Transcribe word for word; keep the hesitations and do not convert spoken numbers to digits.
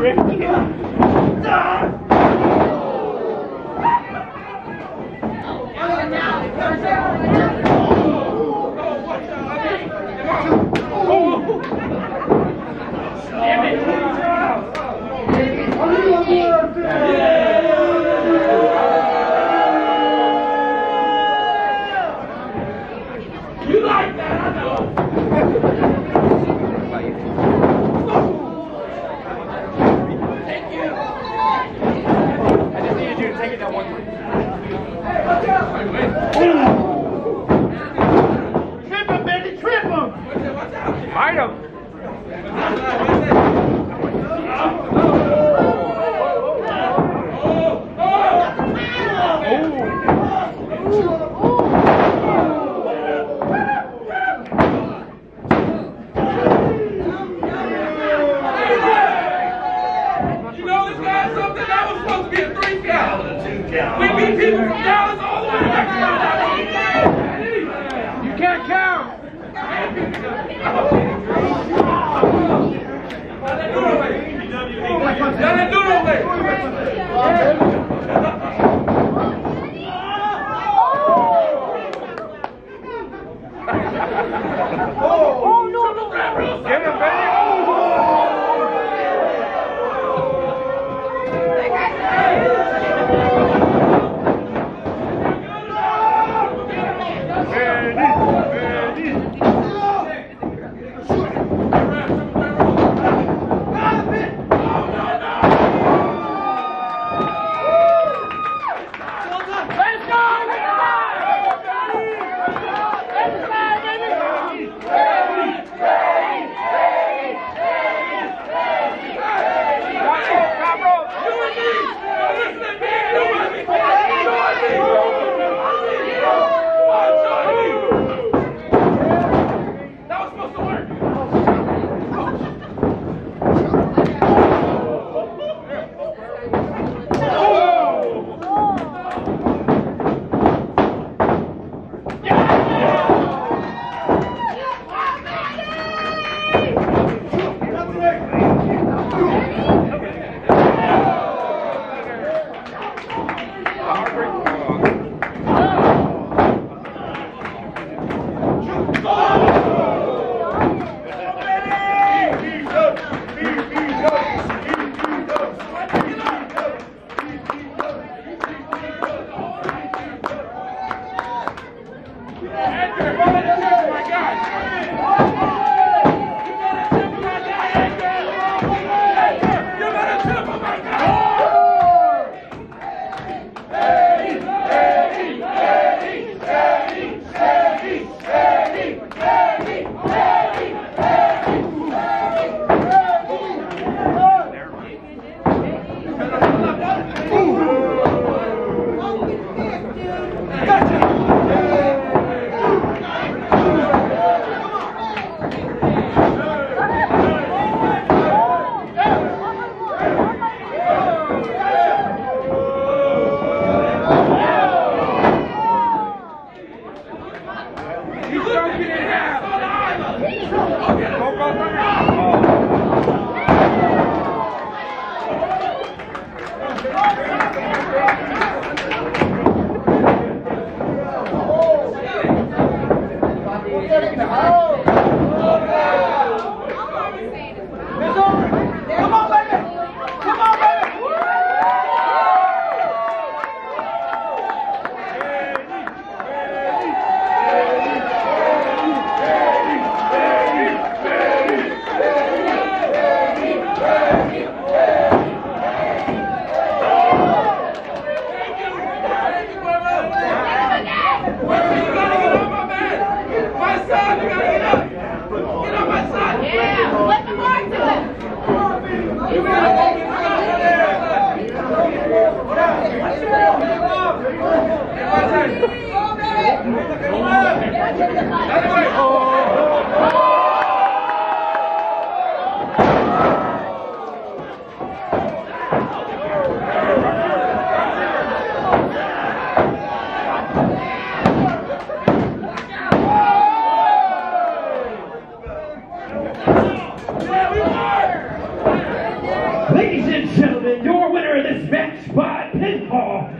Yeah, we are! Ladies and gentlemen, your winner of this match by pinfall